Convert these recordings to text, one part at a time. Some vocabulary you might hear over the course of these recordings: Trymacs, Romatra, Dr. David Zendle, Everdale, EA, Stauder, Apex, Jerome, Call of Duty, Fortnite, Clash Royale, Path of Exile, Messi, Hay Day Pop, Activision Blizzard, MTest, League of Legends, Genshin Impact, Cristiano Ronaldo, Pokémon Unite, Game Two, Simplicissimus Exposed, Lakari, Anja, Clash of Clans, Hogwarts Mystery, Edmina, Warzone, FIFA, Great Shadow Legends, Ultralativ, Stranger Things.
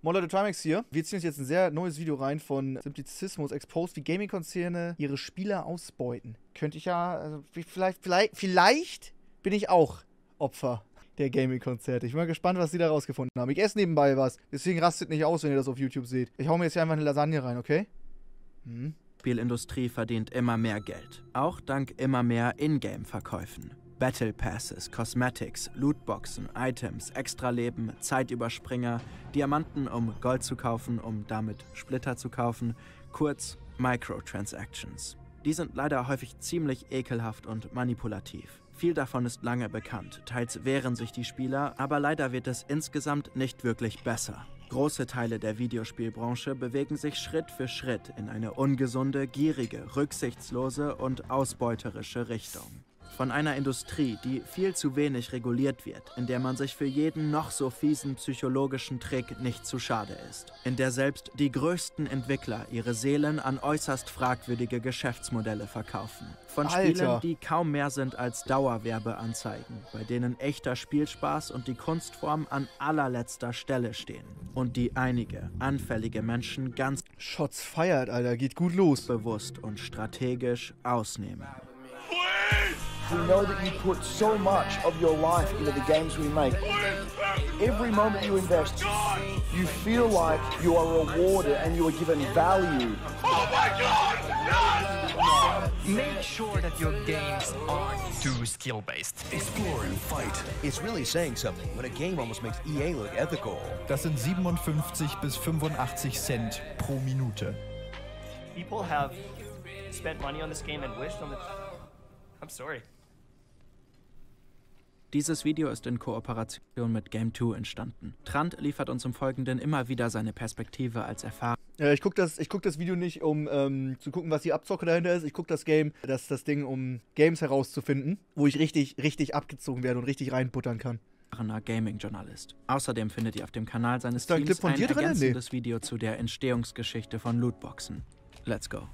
Moin Leute, Trymacs hier. Wir ziehen uns jetzt ein sehr neues Video rein von Simplicissimus Exposed, wie Gaming-Konzerne ihre Spieler ausbeuten. Könnte ich ja, also vielleicht bin ich auch Opfer der Gaming-Konzerte. Ich bin mal gespannt, was sie da rausgefunden haben. Ich esse nebenbei was, deswegen rastet nicht aus, wenn ihr das auf YouTube seht. Ich hau mir jetzt hier einfach eine Lasagne rein, okay? Spielindustrie verdient immer mehr Geld, auch dank immer mehr Ingame-Verkäufen. Battle Passes, Cosmetics, Lootboxen, Items, Extraleben, Zeitüberspringer, Diamanten, um Gold zu kaufen, um damit Splitter zu kaufen, kurz Microtransactions. Die sind leider häufig ziemlich ekelhaft und manipulativ. Viel davon ist lange bekannt, teils wehren sich die Spieler, aber leider wird es insgesamt nicht wirklich besser. Große Teile der Videospielbranche bewegen sich Schritt für Schritt in eine ungesunde, gierige, rücksichtslose und ausbeuterische Richtung. Von einer Industrie, die viel zu wenig reguliert wird, in der man sich für jeden noch so fiesen psychologischen Trick nicht zu schade ist, in der selbst die größten Entwickler ihre Seelen an äußerst fragwürdige Geschäftsmodelle verkaufen. Von Spielen, die kaum mehr sind als Dauerwerbeanzeigen, bei denen echter Spielspaß und die Kunstform an allerletzter Stelle stehen und die einige anfällige Menschen ganz Shots fired, Alter, geht gut los. Bewusst und strategisch ausnehmen. We know that you put so much of your life into the games we make. Every moment you invest, you feel like you are rewarded and you are given value. Oh my God! Yes! Oh! Make sure that your games aren't too skill-based. Explore and fight. It's really saying something when a game almost makes EA look ethical. Das sind 57 bis 85 Cent pro Minute. People have spent money on this game and wished on it. I'm sorry. Dieses Video ist in Kooperation mit Game Two entstanden. Trant liefert uns im Folgenden immer wieder seine Perspektive als Erfahrung. Ich gucke das Video nicht, um zu gucken, was die Abzocke dahinter ist. Ich gucke das Ding, um Games herauszufinden, wo ich richtig abgezogen werde und richtig reinbuttern kann. Gaming-Journalist. Außerdem findet ihr auf dem Kanal seines Teams ein ergänzendes Video zu der Entstehungsgeschichte von Lootboxen. Let's go.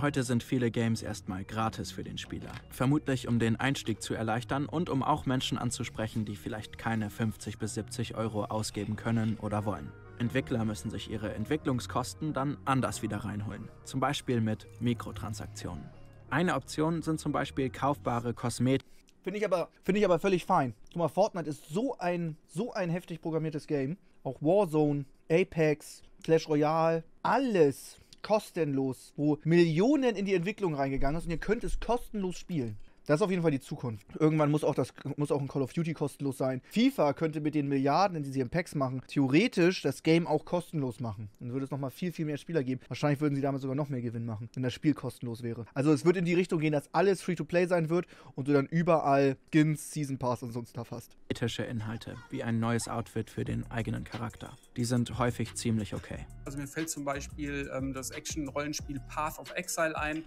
Heute sind viele Games erstmal gratis für den Spieler. Vermutlich, um den Einstieg zu erleichtern und um auch Menschen anzusprechen, die vielleicht keine 50 bis 70 Euro ausgeben können oder wollen. Entwickler müssen sich ihre Entwicklungskosten dann anders wieder reinholen. Zum Beispiel mit Mikrotransaktionen. Eine Option sind zum Beispiel kaufbare Kosmetik. Finde ich aber völlig fein. Guck mal, Fortnite ist so ein heftig programmiertes Game. Auch Warzone, Apex, Clash Royale, alles kostenlos, wo Millionen in die Entwicklung reingegangen ist und ihr könnt es kostenlos spielen. Das ist auf jeden Fall die Zukunft. Irgendwann muss auch ein Call of Duty kostenlos sein. FIFA könnte mit den Milliarden, die sie im Packs machen, theoretisch das Game auch kostenlos machen. Dann würde es nochmal viel, viel mehr Spieler geben. Wahrscheinlich würden sie damit sogar noch mehr Gewinn machen, wenn das Spiel kostenlos wäre. Also es wird in die Richtung gehen, dass alles Free-to-Play sein wird und du dann überall Skins, Season Pass und so ein Stuff hast. Ethische Inhalte, wie ein neues Outfit für den eigenen Charakter. Die sind häufig ziemlich okay. Also mir fällt zum Beispiel das Action-Rollenspiel Path of Exile ein.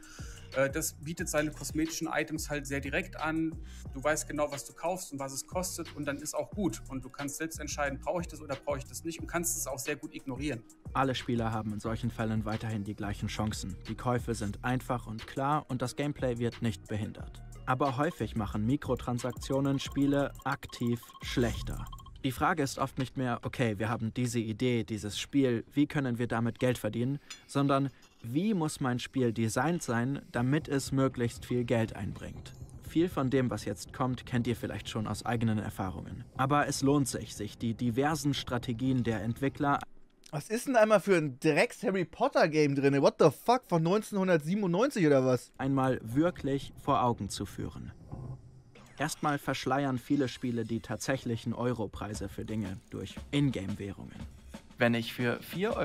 Das bietet seine kosmetischen Items halt sehr direkt an. Du weißt genau, was du kaufst und was es kostet und dann ist auch gut. Und du kannst selbst entscheiden, brauche ich das oder brauche ich das nicht und kannst es auch sehr gut ignorieren. Alle Spieler haben in solchen Fällen weiterhin die gleichen Chancen. Die Käufe sind einfach und klar und das Gameplay wird nicht behindert. Aber häufig machen Mikrotransaktionen Spiele aktiv schlechter. Die Frage ist oft nicht mehr, okay, wir haben diese Idee, dieses Spiel, wie können wir damit Geld verdienen, sondern wie muss mein Spiel designt sein, damit es möglichst viel Geld einbringt. Viel von dem, was jetzt kommt, kennt ihr vielleicht schon aus eigenen Erfahrungen. Aber es lohnt sich die diversen Strategien der Entwickler... Was ist denn einmal für ein Drecks-Harry-Potter-Game drin? What the fuck? Von 1997 oder was? ...einmal wirklich vor Augen zu führen. Erstmal verschleiern viele Spiele die tatsächlichen Europreise für Dinge durch Ingame-Währungen. Wenn ich für 4,99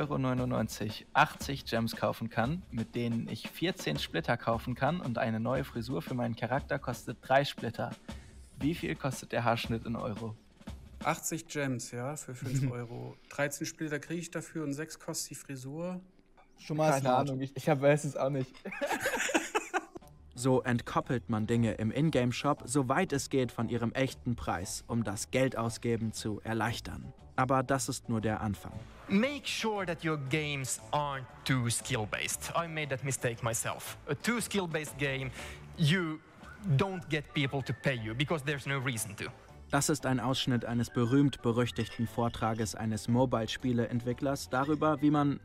Euro 80 Gems kaufen kann, mit denen ich 14 Splitter kaufen kann und eine neue Frisur für meinen Charakter kostet 3 Splitter. Wie viel kostet der Haarschnitt in Euro? 80 Gems, ja, für 5 Euro. 13 Splitter kriege ich dafür und 6 kostet die Frisur. Schon mal keine Ahnung, ich weiß es auch nicht. So entkoppelt man Dinge im Ingame-Shop, soweit es geht, von ihrem echten Preis, um das Geldausgeben zu erleichtern. Aber das ist nur der Anfang. Make sure that your games aren't too skill-based. I made that mistake myself. A too skill-based game, you don't get people to pay you, because there's no reason to. Das ist ein Ausschnitt eines berühmt-berüchtigten Vortrages eines Mobile-Spiele-Entwicklers darüber, wie man,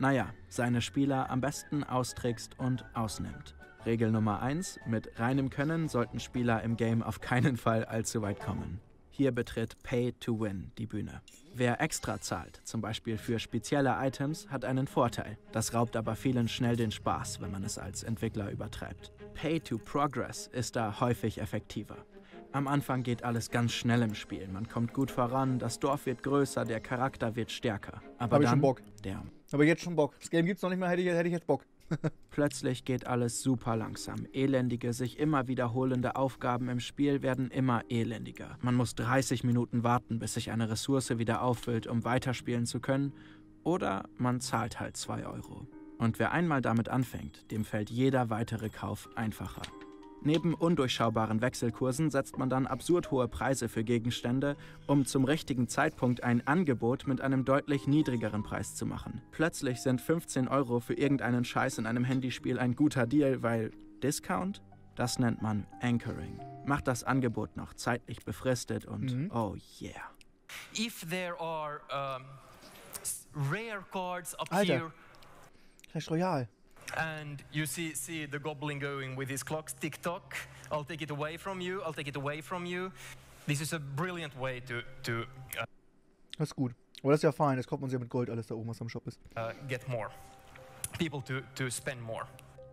seine Spieler am besten austrickst und ausnimmt. Regel Nummer 1: Mit reinem Können sollten Spieler im Game auf keinen Fall allzu weit kommen. Hier betritt Pay to Win die Bühne. Wer extra zahlt, zum Beispiel für spezielle Items, hat einen Vorteil. Das raubt aber vielen schnell den Spaß, wenn man es als Entwickler übertreibt. Pay to Progress ist da häufig effektiver. Am Anfang geht alles ganz schnell im Spiel. Man kommt gut voran, das Dorf wird größer, der Charakter wird stärker. Aber dann, Aber jetzt schon Bock. Das Game gibt's noch nicht mal, hätte ich jetzt Bock. Plötzlich geht alles super langsam. Elendige, sich immer wiederholende Aufgaben im Spiel werden immer elendiger. Man muss 30 Minuten warten, bis sich eine Ressource wieder auffüllt, um weiterspielen zu können. Oder man zahlt halt 2 Euro. Und wer einmal damit anfängt, dem fällt jeder weitere Kauf einfacher. Neben undurchschaubaren Wechselkursen setzt man dann absurd hohe Preise für Gegenstände, um zum richtigen Zeitpunkt ein Angebot mit einem deutlich niedrigeren Preis zu machen. Plötzlich sind 15 Euro für irgendeinen Scheiß in einem Handyspiel ein guter Deal, weil Discount? Das nennt man Anchoring. Macht das Angebot noch zeitlich befristet und oh yeah. If there are rare cards up here. Clash Royale. And you see the goblin going with his clock's tick-tock. I'll take it away from you, I'll take it away from you. This is a brilliant way to das ist gut. Aber das ist ja fein, das kommt man sich ja mit Gold alles da oben, was am Shop ist. Get more. People to spend more.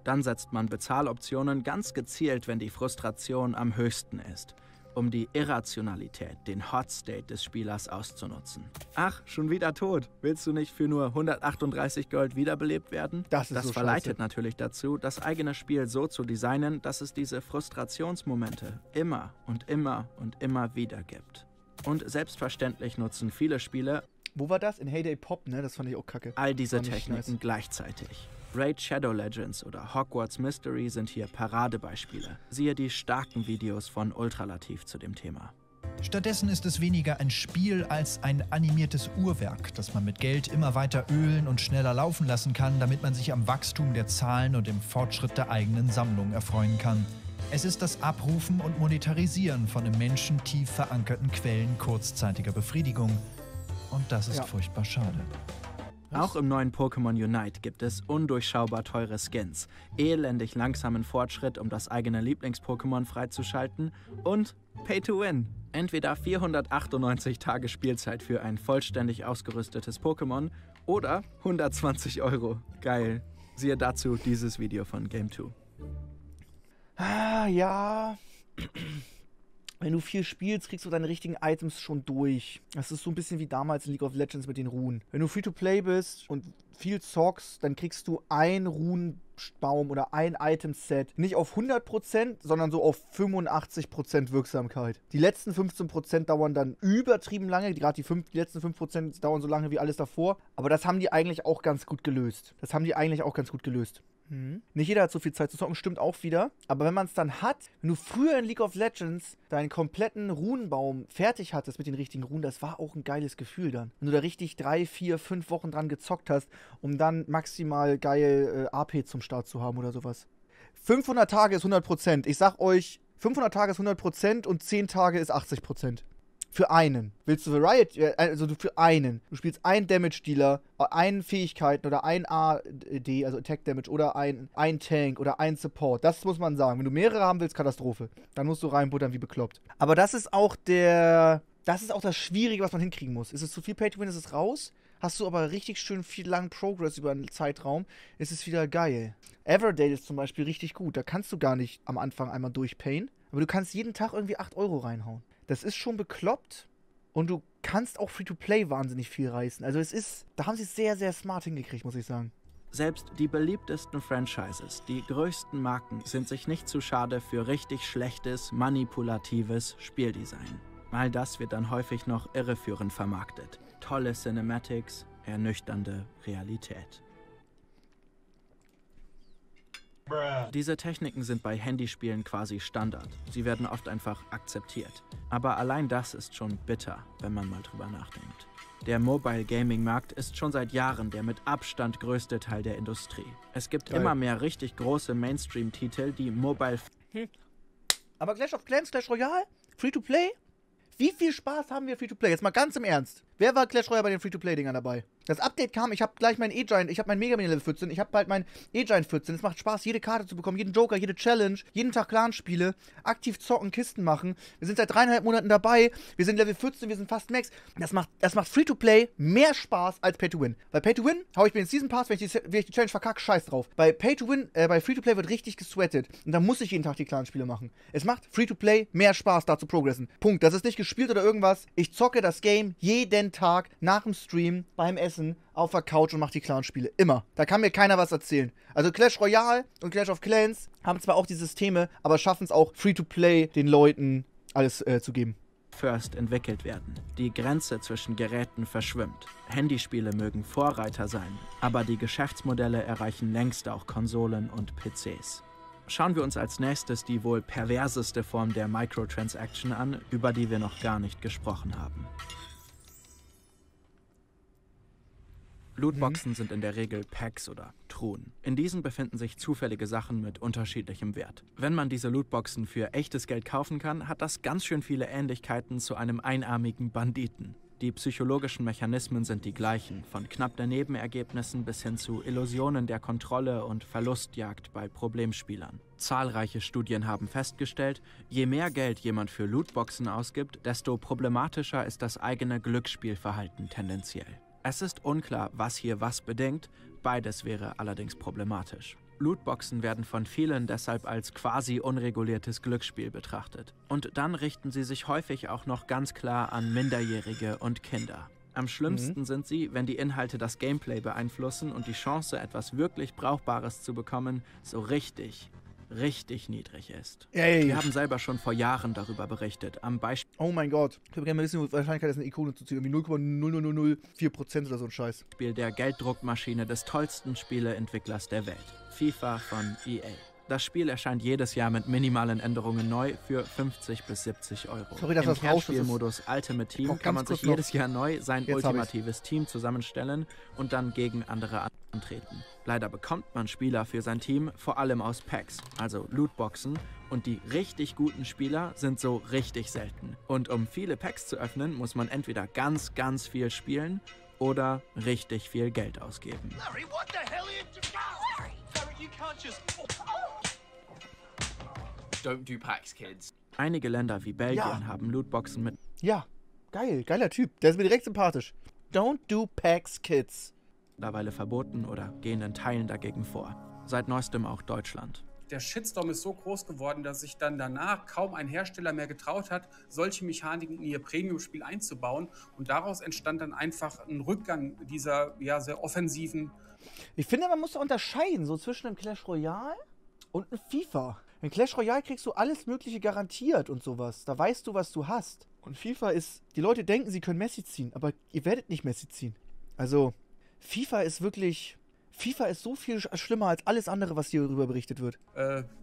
Dann setzt man Bezahloptionen ganz gezielt, wenn die Frustration am höchsten ist, um die Irrationalität, den Hotstate des Spielers auszunutzen. Ach, schon wieder tot. Willst du nicht für nur 138 Gold wiederbelebt werden? Das so verleitet natürlich dazu, das eigene Spiel so zu designen, dass es diese Frustrationsmomente immer und immer und immer wieder gibt. Und selbstverständlich nutzen viele Spiele... Wo war das? In Hay Day Pop, ne? Das fand ich auch kacke. ...all diese Techniken gleichzeitig. Great Shadow Legends oder Hogwarts Mystery sind hier Paradebeispiele. Siehe die starken Videos von Ultralativ zu dem Thema. Stattdessen ist es weniger ein Spiel als ein animiertes Uhrwerk, das man mit Geld immer weiter ölen und schneller laufen lassen kann, damit man sich am Wachstum der Zahlen und dem Fortschritt der eigenen Sammlung erfreuen kann. Es ist das Abrufen und Monetarisieren von im Menschen tief verankerten Quellen kurzzeitiger Befriedigung. Und das ist furchtbar schade. Auch im neuen Pokémon Unite gibt es undurchschaubar teure Skins, elendig langsamen Fortschritt, um das eigene Lieblings-Pokémon freizuschalten und Pay to Win. Entweder 498 Tage Spielzeit für ein vollständig ausgerüstetes Pokémon oder 120 Euro. Geil. Siehe dazu dieses Video von Game Two. Ah, ja. Wenn du viel spielst, kriegst du deine richtigen Items schon durch. Das ist so ein bisschen wie damals in League of Legends mit den Runen. Wenn du Free-to-Play bist und viel zockst, dann kriegst du einen Runenbaum oder ein Item-Set. Nicht auf 100%, sondern so auf 85% Wirksamkeit. Die letzten 15% dauern dann übertrieben lange. Gerade die letzten 5% dauern so lange wie alles davor. Aber das haben die eigentlich auch ganz gut gelöst. Nicht jeder hat so viel Zeit zu zocken, stimmt auch wieder. Aber wenn man es dann hat, wenn du früher in League of Legends deinen kompletten Runenbaum fertig hattest mit den richtigen Runen, das war auch ein geiles Gefühl dann. Wenn du da richtig 3, 4, 5 Wochen dran gezockt hast, um dann maximal geil AP zum Start zu haben oder sowas. 500 Tage ist 100%. Ich sag euch, 500 Tage ist 100% und 10 Tage ist 80%. Für einen. Willst du Variety, also für einen. Du spielst einen Damage-Dealer, einen Fähigkeiten oder einen AD, also Attack Damage, oder einen Tank oder einen Support. Das muss man sagen. Wenn du mehrere haben willst, Katastrophe. Dann musst du reinbuttern wie bekloppt. Aber das ist auch das Schwierige, was man hinkriegen muss. Ist es zu viel Pay-to-Win, ist es raus. Hast du aber richtig schön viel langen Progress über einen Zeitraum, ist es wieder geil. Everdale ist zum Beispiel richtig gut. Da kannst du gar nicht am Anfang einmal durchpayen. Aber du kannst jeden Tag irgendwie 8 Euro reinhauen. Das ist schon bekloppt und du kannst auch Free-to-Play wahnsinnig viel reißen. Also da haben sie es sehr, sehr smart hingekriegt, muss ich sagen. Selbst die beliebtesten Franchises, die größten Marken, sind sich nicht zu schade für richtig schlechtes, manipulatives Spieldesign. All das wird dann häufig noch irreführend vermarktet. Tolle Cinematics, ernüchternde Realität. Diese Techniken sind bei Handyspielen quasi Standard. Sie werden oft einfach akzeptiert. Aber allein das ist schon bitter, wenn man mal drüber nachdenkt. Der Mobile-Gaming-Markt ist schon seit Jahren der mit Abstand größte Teil der Industrie. Es gibt immer mehr richtig große Mainstream-Titel, die Mobile... Aber Clash of Clans, Clash Royale? Free-to-Play? Wie viel Spaß haben wir Free-to-Play? Jetzt mal ganz im Ernst. Wer war Clash Royale bei den Free-to-Play-Dingern dabei? Das Update kam, ich habe gleich mein E-Giant, ich habe mein Mega Man Level 14, ich habe bald mein E-Giant 14. Es macht Spaß, jede Karte zu bekommen, jeden Joker, jede Challenge, jeden Tag Clanspiele, aktiv zocken, Kisten machen. Wir sind seit 3,5 Monaten dabei, wir sind Level 14, wir sind fast Max. Das macht Free-to-Play mehr Spaß als Pay-to-Win. Weil Pay-to-Win hau ich mir jetzt diesen Pass, wenn ich die Challenge verkacke, scheiß drauf. Bei Pay-to-Win, bei Free-to-Play wird richtig gesweatet und dann muss ich jeden Tag die Clanspiele machen. Es macht Free-to-Play mehr Spaß, da zu progressen. Punkt. Das ist nicht gespielt oder irgendwas. Ich zocke das Game jeden Tag nach dem Stream, beim Essen, auf der Couch und macht die Clanspiele. Immer. Da kann mir keiner was erzählen. Also Clash Royale und Clash of Clans haben zwar auch die Systeme, aber schaffen es auch, Free-to-Play den Leuten alles zu geben. First entwickelt werden. Die Grenze zwischen Geräten verschwimmt. Handyspiele mögen Vorreiter sein, aber die Geschäftsmodelle erreichen längst auch Konsolen und PCs. Schauen wir uns als nächstes die wohl perverseste Form der Microtransaction an, über die wir noch gar nicht gesprochen haben. Lootboxen sind in der Regel Packs oder Truhen. In diesen befinden sich zufällige Sachen mit unterschiedlichem Wert. Wenn man diese Lootboxen für echtes Geld kaufen kann, hat das ganz schön viele Ähnlichkeiten zu einem einarmigen Banditen. Die psychologischen Mechanismen sind die gleichen, von knapp daneben Ergebnissen bis hin zu Illusionen der Kontrolle und Verlustjagd bei Problemspielern. Zahlreiche Studien haben festgestellt, je mehr Geld jemand für Lootboxen ausgibt, desto problematischer ist das eigene Glücksspielverhalten tendenziell. Es ist unklar, was hier was bedingt, beides wäre allerdings problematisch. Lootboxen werden von vielen deshalb als quasi unreguliertes Glücksspiel betrachtet. Und dann richten sie sich häufig auch noch ganz klar an Minderjährige und Kinder. Am schlimmsten sind sie, wenn die Inhalte das Gameplay beeinflussen und die Chance, etwas wirklich Brauchbares zu bekommen, so richtig niedrig ist. Ey. Wir haben selber schon vor Jahren darüber berichtet. Am Beispiel... Oh mein Gott. Ich würde gerne mal wissen, die Wahrscheinlichkeit ist, eine Ikone zu ziehen. Irgendwie 0,0004% oder so ein Scheiß. Spiel der Gelddruckmaschine des tollsten Spieleentwicklers der Welt. FIFA von EA. Das Spiel erscheint jedes Jahr mit minimalen Änderungen neu für 50 bis 70 Euro. Sorry, dass Im Kernspielmodus Ultimate Team kann man sich jedes Jahr neu sein ultimatives Team zusammenstellen und dann gegen andere antreten. Leider bekommt man Spieler für sein Team vor allem aus Packs, also Lootboxen, und die richtig guten Spieler sind so richtig selten. Und um viele Packs zu öffnen, muss man entweder ganz viel spielen oder richtig viel Geld ausgeben. Larry, what the hell are you doing? Larry, you can't just... Don't do packs, kids. Einige Länder wie Belgien haben Lootboxen mit... Ja, geil, geiler Typ. Der ist mir direkt sympathisch. Don't do packs, kids. Mittlerweile verboten oder gehen in Teilen dagegen vor. Seit neuestem auch Deutschland. Der Shitstorm ist so groß geworden, dass sich dann danach kaum ein Hersteller mehr getraut hat, solche Mechaniken in ihr Premium-Spiel einzubauen. Und daraus entstand dann einfach ein Rückgang dieser sehr offensiven... Ich finde, man muss unterscheiden, so zwischen einem Clash Royale und einem FIFA. In Clash Royale kriegst du alles Mögliche garantiert und sowas. Da weißt du, was du hast. Und FIFA ist... Die Leute denken, sie können Messi ziehen, aber ihr werdet nicht Messi ziehen. Also... FIFA ist wirklich... FIFA ist so viel schlimmer als alles andere, was hier darüber berichtet wird.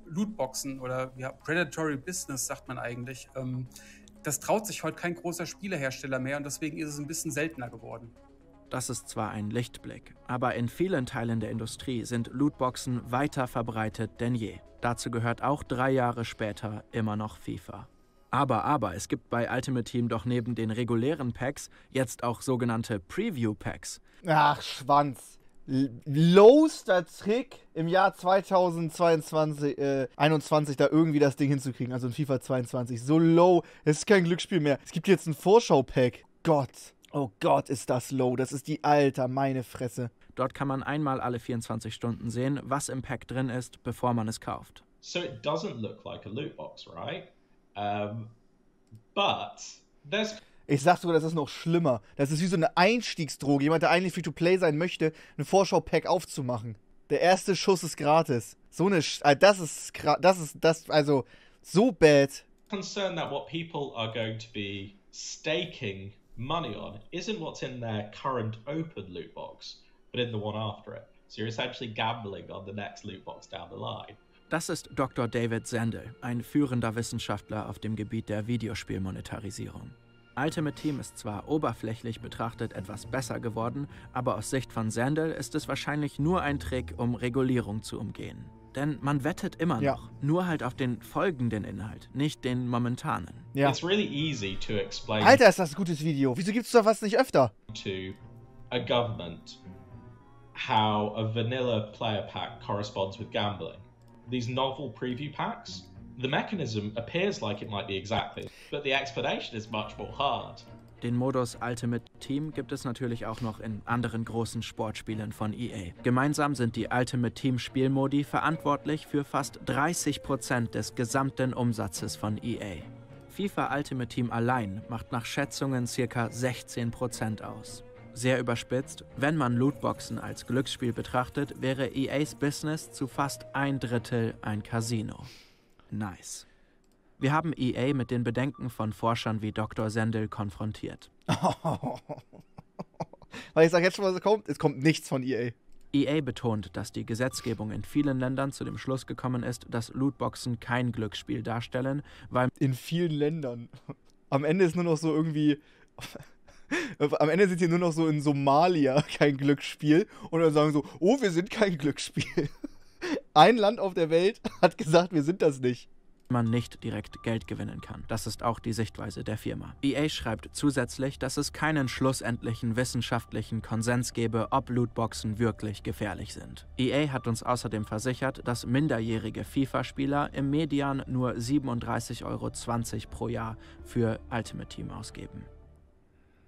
Lootboxen oder Predatory Business, sagt man eigentlich. Das traut sich heute kein großer Spielehersteller mehr und deswegen ist es ein bisschen seltener geworden. Das ist zwar ein Lichtblick, aber in vielen Teilen der Industrie sind Lootboxen weiter verbreitet denn je. Dazu gehört auch 3 Jahre später immer noch FIFA. Aber, es gibt bei Ultimate Team doch neben den regulären Packs jetzt auch sogenannte Preview-Packs. Ach, Schwanz. Lowster Trick im Jahr 2021 da irgendwie das Ding hinzukriegen. Also in FIFA 22. So low. Es ist kein Glücksspiel mehr. Es gibt jetzt ein Vorschau-Pack. Gott. Oh Gott, ist das low. Das ist die Alter, meine Fresse. Dort kann man einmal alle 24 Stunden sehen, was im Pack drin ist, bevor man es kauft. So it doesn't look like a lootbox, right? But there's... Ich sag sogar, das ist noch schlimmer. Das ist wie so eine Einstiegsdroge. Jemand, der eigentlich Free-to-Play sein möchte, ein Vorschau-Pack aufzumachen. Der erste Schuss ist gratis. So eine... Also, so bad. Concern that what people are going to be staking money on isn't what's in their current open loot box, but in the one after it. So you're essentially gambling on the next loot box down the line. Das ist Dr. David Zendle, ein führender Wissenschaftler auf dem Gebiet der Videospielmonetarisierung. Ultimate Team ist zwar oberflächlich betrachtet etwas besser geworden, aber aus Sicht von Zendle ist es wahrscheinlich nur ein Trick, um Regulierung zu umgehen. Denn man wettet immer noch, nur halt auf den folgenden Inhalt, nicht den momentanen. Ja. It's really easy to explain. Alter, ist das ein gutes Video. Wieso gibt's doch was nicht öfter? To a government how a vanilla player pack corresponds with gambling. These novel preview packs, the mechanism appears like it might be exactly, but the explanation is much more hard. Den Modus Ultimate Team gibt es natürlich auch noch in anderen großen Sportspielen von EA. Gemeinsam sind die Ultimate Team Spielmodi verantwortlich für fast 30% des gesamten Umsatzes von EA. FIFA Ultimate Team allein macht nach Schätzungen ca. 16% aus. Sehr überspitzt, wenn man Lootboxen als Glücksspiel betrachtet, wäre EAs Business zu fast 1/3 ein Casino. Nice. Wir haben EA mit den Bedenken von Forschern wie Dr. Zendle konfrontiert. Weil ich sage jetzt schon, was kommt, es kommt nichts von EA. EA betont, dass die Gesetzgebung in vielen Ländern zu dem Schluss gekommen ist, dass Lootboxen kein Glücksspiel darstellen, weil... In vielen Ländern. Am Ende ist nur noch so irgendwie... Am Ende sind hier nur noch so in Somalia kein Glücksspiel und dann sagen so, oh, wir sind kein Glücksspiel. Ein Land auf der Welt hat gesagt, wir sind das nicht. Man nicht direkt Geld gewinnen kann. Das ist auch die Sichtweise der Firma. EA schreibt zusätzlich, dass es keinen schlussendlichen wissenschaftlichen Konsens gebe, ob Lootboxen wirklich gefährlich sind. EA hat uns außerdem versichert, dass minderjährige FIFA-Spieler im Median nur 37,20 € pro Jahr für Ultimate Team ausgeben.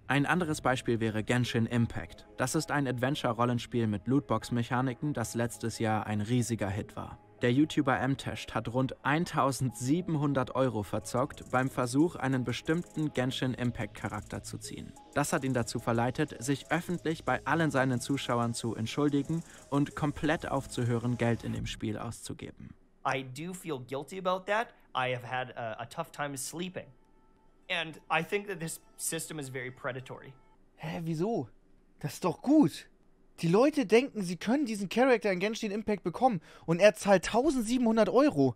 Ein anderes Beispiel wäre Genshin Impact. Das ist ein Adventure-Rollenspiel mit Lootbox-Mechaniken, das letztes Jahr ein riesiger Hit war. Der YouTuber MTest hat rund 1.700 € verzockt beim Versuch, einen bestimmten Genshin Impact-Charakter zu ziehen. Das hat ihn dazu verleitet, sich öffentlich bei allen seinen Zuschauern zu entschuldigen und komplett aufzuhören, Geld in dem Spiel auszugeben. I do feel guilty about that. I have had a tough time sleeping. And I think that this system is very predatory. Hä, wieso? Das ist doch gut. Die Leute denken, sie können diesen Charakter in Genshin Impact bekommen und er zahlt 1.700 €.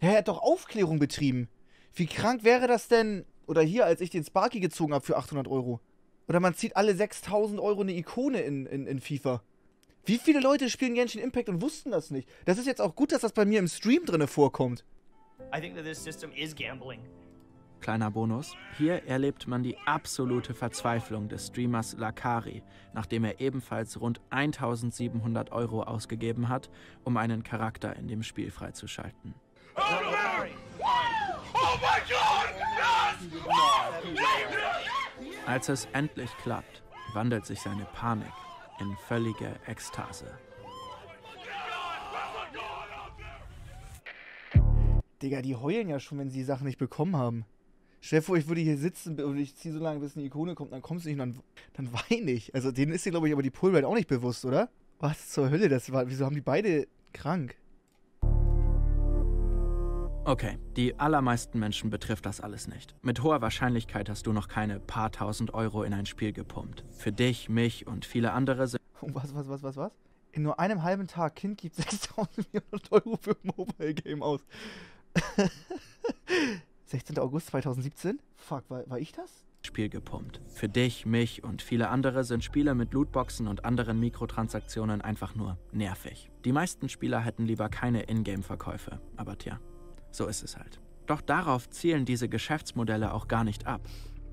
Er hat doch Aufklärung betrieben. Wie krank wäre das denn? Oder hier, als ich den Sparky gezogen habe für 800 €. Oder man zieht alle 6.000 € eine Ikone in FIFA. Wie viele Leute spielen Genshin Impact und wussten das nicht? Das ist jetzt auch gut, dass das bei mir im Stream drinne vorkommt. I think that this system is gambling. Kleiner Bonus, hier erlebt man die absolute Verzweiflung des Streamers Lakari, nachdem er ebenfalls rund 1.700 € ausgegeben hat, um einen Charakter in dem Spiel freizuschalten. Oh mein Gott! Als es endlich klappt, wandelt sich seine Panik in völlige Ekstase. Digga, die heulen ja schon, wenn sie die Sachen nicht bekommen haben. Stell dir vor, ich würde hier sitzen und ich ziehe so lange, bis eine Ikone kommt, dann kommst du nicht und dann weine ich. Also denen ist dir, glaube ich, aber die Pullrate auch nicht bewusst, oder? Was zur Hölle, das war, wieso haben die beide krank? Okay, die allermeisten Menschen betrifft das alles nicht. Mit hoher Wahrscheinlichkeit hast du noch keine paar £1000 in ein Spiel gepumpt. Für dich, mich und viele andere sind... Was? In nur einem halben Tag, Kind gibt 6.400 € für ein Mobile-Game aus. 16. August 2017? Fuck, war ich das? Spiel gepumpt. Für dich, mich und viele andere sind Spiele mit Lootboxen und anderen Mikrotransaktionen einfach nur nervig. Die meisten Spieler hätten lieber keine Ingame-Verkäufe, aber tja, so ist es halt. Doch darauf zielen diese Geschäftsmodelle auch gar nicht ab.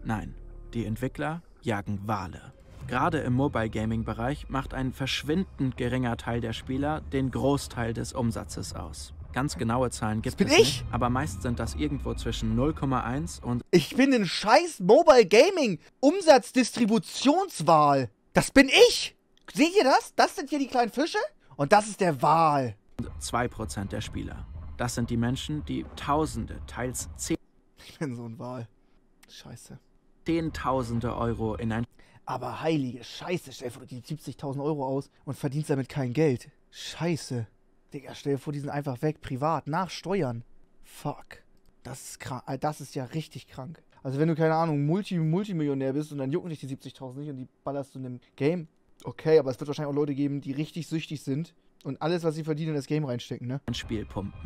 Nein, die Entwickler jagen Wale. Gerade im Mobile-Gaming-Bereich macht ein verschwindend geringer Teil der Spieler den Großteil des Umsatzes aus. Ganz genaue Zahlen gibt es nicht, aber meist sind das irgendwo zwischen 0,1 und... Ich bin ein scheiß Mobile Gaming Umsatzdistributionswal. Das bin ich. Seht ihr das? Das sind hier die kleinen Fische und das ist der Wal. 2% der Spieler. Das sind die Menschen, die Tausende, teils 10... Ich bin so ein Wal. Scheiße. £10.000 in ein... Aber heilige Scheiße, Chef, du gibst 70.000 € aus und verdienst damit kein Geld. Scheiße. Digga, stell dir vor, die sind einfach weg, privat, nach Steuern. Fuck. Das ist krank. Das ist ja richtig krank. Also wenn du, keine Ahnung, Multimillionär bist und dann jucken dich die 70.000 nicht und die ballerst du in einem Game. Okay, aber es wird wahrscheinlich auch Leute geben, die richtig süchtig sind und alles, was sie verdienen, in das Game reinstecken, ne? Ein Spiel pumpen.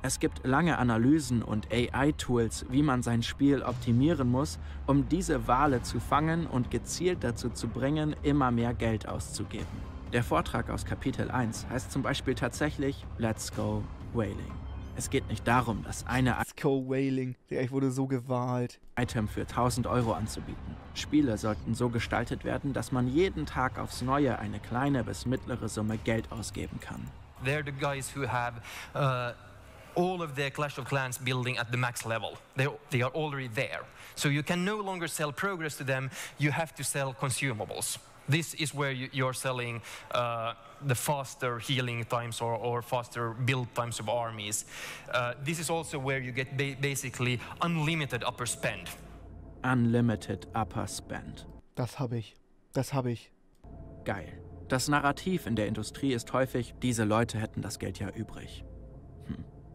Es gibt lange Analysen und AI-Tools, wie man sein Spiel optimieren muss, um diese Wale zu fangen und gezielt dazu zu bringen, immer mehr Geld auszugeben. Der Vortrag aus Kapitel 1 heißt zum Beispiel tatsächlich Let's Go Whaling. Es geht nicht darum, das eine ich wurde so gewalt. Item für 1.000 Euro anzubieten. Spiele sollten so gestaltet werden, dass man jeden Tag aufs Neue eine kleine bis mittlere Summe Geld ausgeben kann. They're the guys who have all of their Clash of Clans building at the max level. They are already there. So you can no longer sell progress to them, you have to sell consumables. This is where you're selling the faster healing times or faster build times of armies. This is also where you get basically unlimited upper spend. Unlimited upper spend. Das habe ich. Das habe ich. Geil. Das Narrativ in der Industrie ist häufig, diese Leute hätten das Geld ja übrig.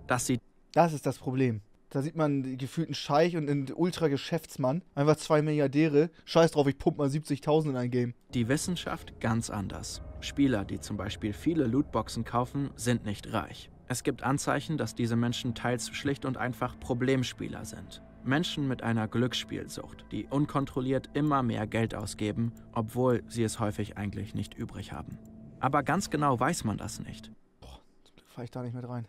Das ist das Problem. Da sieht man gefühlt einen Scheich und einen Ultra-Geschäftsmann. Einfach 2 Milliardäre. Scheiß drauf, ich pump mal 70.000 in ein Game. Die Wissenschaft ganz anders. Spieler, die zum Beispiel viele Lootboxen kaufen, sind nicht reich. Es gibt Anzeichen, dass diese Menschen teils schlicht und einfach Problemspieler sind. Menschen mit einer Glücksspielsucht, die unkontrolliert immer mehr Geld ausgeben, obwohl sie es häufig eigentlich nicht übrig haben. Aber ganz genau weiß man das nicht. Boah, zum Glück fahr ich da nicht mit rein.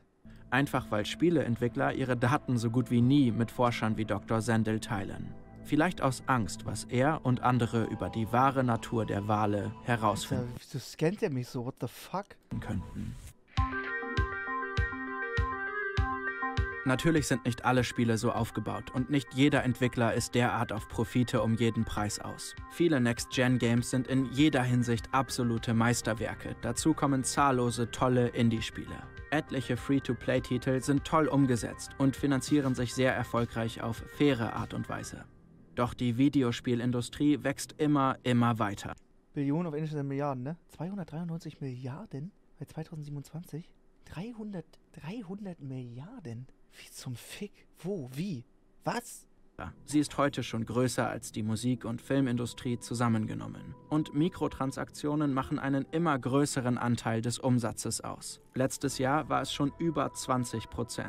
Einfach weil Spieleentwickler ihre Daten so gut wie nie mit Forschern wie Dr. Zendle teilen. Vielleicht aus Angst, was er und andere über die wahre Natur der Wale herausfinden. Wieso scannt er mich so? What the fuck? Könnten. Natürlich sind nicht alle Spiele so aufgebaut und nicht jeder Entwickler ist derart auf Profite um jeden Preis aus. Viele Next-Gen-Games sind in jeder Hinsicht absolute Meisterwerke. Dazu kommen zahllose tolle Indie-Spiele. Etliche Free-to-Play-Titel sind toll umgesetzt und finanzieren sich sehr erfolgreich auf faire Art und Weise. Doch die Videospielindustrie wächst immer weiter. Billionen auf Englisch sind Milliarden, ne? 293 Milliarden bei 2027? 300 Milliarden? Wie zum Fick? Wo? Wie? Was? Sie ist heute schon größer als die Musik- und Filmindustrie zusammengenommen. Und Mikrotransaktionen machen einen immer größeren Anteil des Umsatzes aus. Letztes Jahr war es schon über 20%.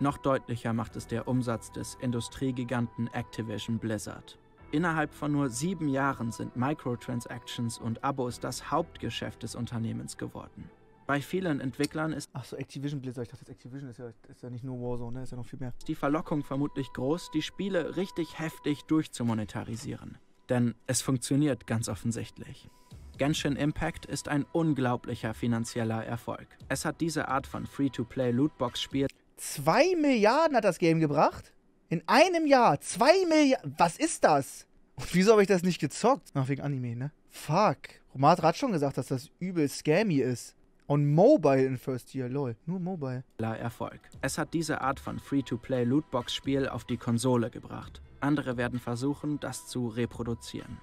Noch deutlicher macht es der Umsatz des Industriegiganten Activision Blizzard. Innerhalb von nur 7 Jahren sind Microtransactions und Abos das Hauptgeschäft des Unternehmens geworden. Bei vielen Entwicklern ist Activision Blizzard, ich dachte, Activision ist ja nicht nur Warzone, ne? Ist ja noch viel mehr. Die Verlockung vermutlich groß, die Spiele richtig heftig durchzumonetarisieren. Denn es funktioniert ganz offensichtlich. Genshin Impact ist ein unglaublicher finanzieller Erfolg. Es hat diese Art von Free-to-Play-Lootbox-Spiel. 2 Milliarden hat das Game gebracht? In einem Jahr? 2 Milliarden? Was ist das? Und wieso habe ich das nicht gezockt? Ach, wegen Anime, ne? Fuck. Romatra hat schon gesagt, dass das übel scammy ist. Und Mobile in First Year, lol. Nur Mobile. Erfolg. Es hat diese Art von Free-to-Play-Lootbox-Spiel auf die Konsole gebracht. Andere werden versuchen, das zu reproduzieren.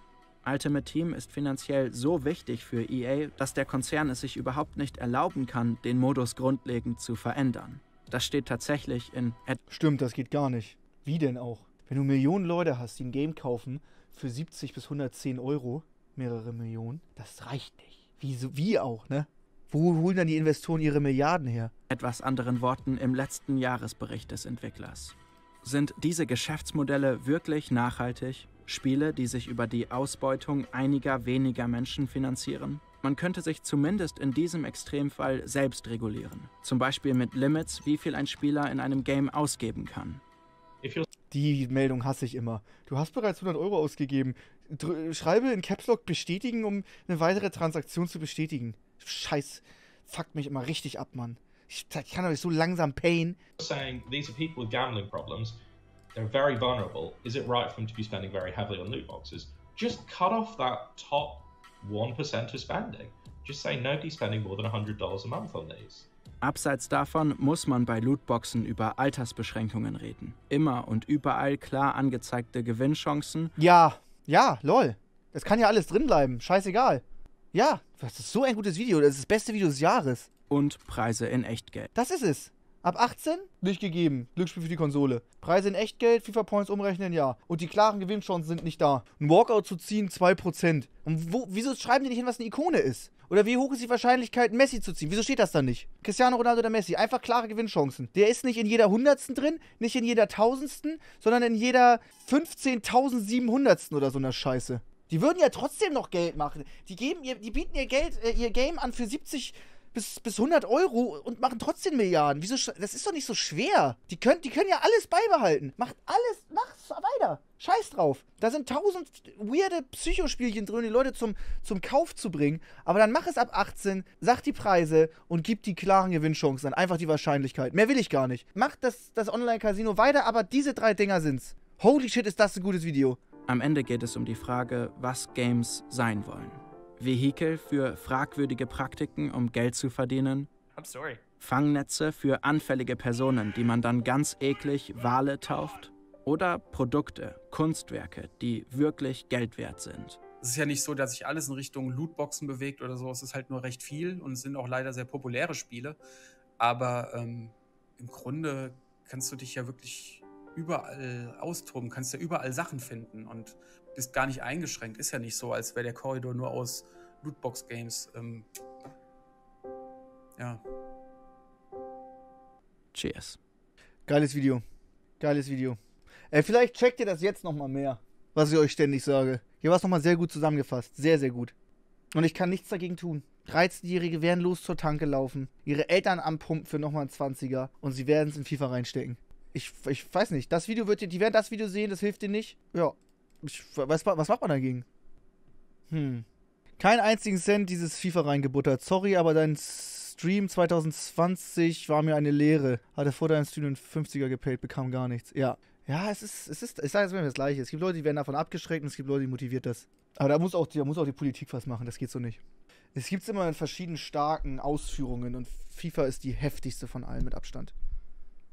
Ultimate Team ist finanziell so wichtig für EA, dass der Konzern es sich überhaupt nicht erlauben kann, den Modus grundlegend zu verändern. Das steht tatsächlich in... Stimmt, das geht gar nicht. Wie denn auch? Wenn du Millionen Leute hast, die ein Game kaufen für 70 bis 110 Euro, mehrere Millionen, das reicht nicht. Wie auch, ne? Wo holen dann die Investoren ihre Milliarden her? Etwas anderen Worten im letzten Jahresbericht des Entwicklers. Sind diese Geschäftsmodelle wirklich nachhaltig? Spiele, die sich über die Ausbeutung einiger weniger Menschen finanzieren? Man könnte sich zumindest in diesem Extremfall selbst regulieren. Zum Beispiel mit Limits, wie viel ein Spieler in einem Game ausgeben kann. Die Meldung hasse ich immer. Du hast bereits 100 Euro ausgegeben. Schreibe in Caps Lock bestätigen, um eine weitere Transaktion zu bestätigen. Scheiß, fuckt mich immer richtig ab, Mann. Ich kann euch so langsam payen. Saying these are people with gambling problems, they're very vulnerable. Is it right for them to be spending very heavily on loot boxes? Just cut off that top 1% of spending. Just say nobody's spending more than $100 a month on these. Abseits davon muss man bei Lootboxen über Altersbeschränkungen reden. Immer und überall klar angezeigte Gewinnchancen. Ja, lol. Es kann ja alles drin bleiben, scheißegal. Ja, das ist so ein gutes Video, das ist das beste Video des Jahres. Und Preise in Echtgeld. Das ist es. Ab 18? Nicht gegeben. Glücksspiel für die Konsole. Preise in Echtgeld, FIFA Points umrechnen, ja. Und die klaren Gewinnchancen sind nicht da. Ein Walkout zu ziehen, 2%. Und wieso schreiben die nicht hin, was eine Ikone ist? Oder wie hoch ist die Wahrscheinlichkeit, Messi zu ziehen? Wieso steht das da nicht? Cristiano Ronaldo oder Messi, einfach klare Gewinnchancen. Der ist nicht in jeder Hundertsten drin, nicht in jeder Tausendsten, sondern in jeder 15.700. oder so einer Scheiße. Die würden ja trotzdem noch Geld machen. Die bieten ihr Geld, ihr Game an für 70 bis 100 Euro und machen trotzdem Milliarden. Wieso? Das ist doch nicht so schwer. Die können ja alles beibehalten. Macht alles, macht's weiter. Scheiß drauf. Da sind 1000 weirde Psychospielchen drin, die Leute zum Kauf zu bringen. Aber dann mach es ab 18, sag die Preise und gib die klaren Gewinnchancen an. Einfach die Wahrscheinlichkeit. Mehr will ich gar nicht. Macht das Online-Casino weiter, aber diese drei Dinger sind's. Holy shit, ist das ein gutes Video. Am Ende geht es um die Frage, was Games sein wollen. Vehikel für fragwürdige Praktiken, um Geld zu verdienen. Fangnetze für anfällige Personen, die man dann ganz eklig Wale tauft. Oder Produkte, Kunstwerke, die wirklich Geld wert sind. Es ist ja nicht so, dass sich alles in Richtung Lootboxen bewegt oder so. Es ist halt nur recht viel und es sind auch leider sehr populäre Spiele. Aber im Grunde kannst du dich ja wirklich überall austoben, kannst ja überall Sachen finden und bist gar nicht eingeschränkt. Ist ja nicht so, als wäre der Korridor nur aus Lootbox-Games. Ja. Cheers. Geiles Video. Geiles Video. Vielleicht checkt ihr das jetzt nochmal mehr, was ich euch ständig sage. Hier war es nochmal sehr gut zusammengefasst. Sehr, sehr gut. Und ich kann nichts dagegen tun. 13-Jährige werden los zur Tanke laufen, ihre Eltern anpumpen für nochmal einen 20er und sie werden es in FIFA reinstecken. Ich weiß nicht, das Video wird dir, die werden das Video sehen, das hilft dir nicht. Ja, was macht man dagegen? Keinen einzigen Cent dieses FIFA reingebuttert. Sorry, aber dein Stream 2020 war mir eine Lehre. Hatte vor deinem Stream einen 50er gepayt, bekam gar nichts. Ja, ja, ich sage jetzt immer das Gleiche. Es gibt Leute, die werden davon abgeschreckt und es gibt Leute, die motiviert das. Aber da muss auch die Politik was machen, das geht so nicht. Es gibt es immer in verschiedenen starken Ausführungen und FIFA ist die heftigste von allen mit Abstand.